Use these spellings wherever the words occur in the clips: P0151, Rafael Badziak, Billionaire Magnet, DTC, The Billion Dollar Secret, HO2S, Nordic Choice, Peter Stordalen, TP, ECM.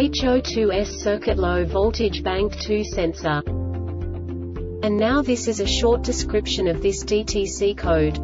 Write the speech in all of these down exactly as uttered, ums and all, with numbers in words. H O two S circuit low voltage bank two sensor. And now this is a short description of this D T C code.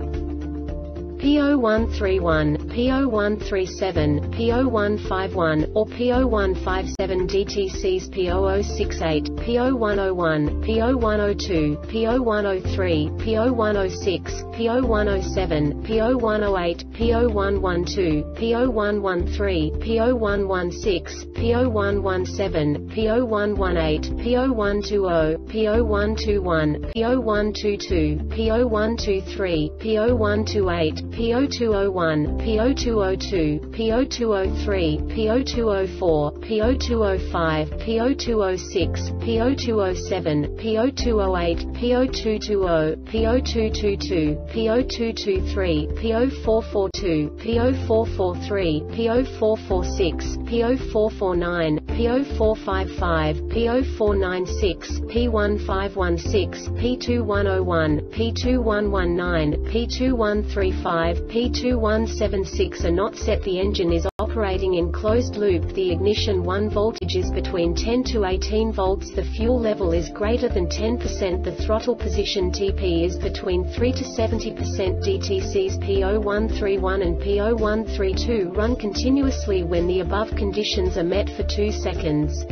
P zero one three one, P zero one three seven, P zero one five one, or P zero one five seven D T Cs P zero zero six eight, P zero one zero one, P zero one zero two, P zero one zero three, P zero one zero six, P zero one zero seven, P zero one zero eight, P zero one one two, P zero one one three, P zero one one six, P zero one one seven, P zero one one eight, P zero one two zero, P zero one two one, P zero one two two, P zero one two three, P zero one two eight, P zero two zero one, P zero two zero two, P zero two zero three, P zero two zero four, P zero two zero five, P zero two zero six, P zero two zero seven, P zero two zero eight, P zero two two zero, P zero two two two, P zero two two three, P zero four four two, P zero four four three, P zero four four six, P zero four four nine, P zero four five five, P zero four nine six, P one five one six, P two one zero one, P two one one nine, P two one three five, P two one seven six are not set. The engine is operating in closed loop. The ignition one voltage is between ten to eighteen volts. The fuel level is greater than ten percent. The throttle position T P is between three to seventy percent. D T Cs P zero one three one and P zero one three two run continuously when the above conditions are met for two seconds.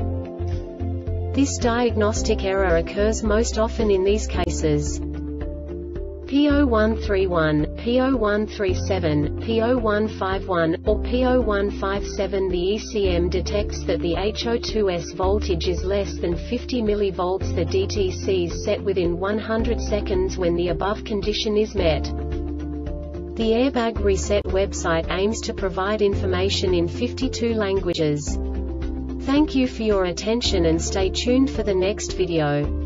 This diagnostic error occurs most often in these cases. P zero one three one, P zero one three seven, P zero one five one, or P zero one five seven. The E C M detects that the H O two S voltage is less than fifty millivolts. The D T C is set within one hundred seconds when the above condition is met. The Airbag Reset website aims to provide information in fifty-two languages. Thank you for your attention and stay tuned for the next video.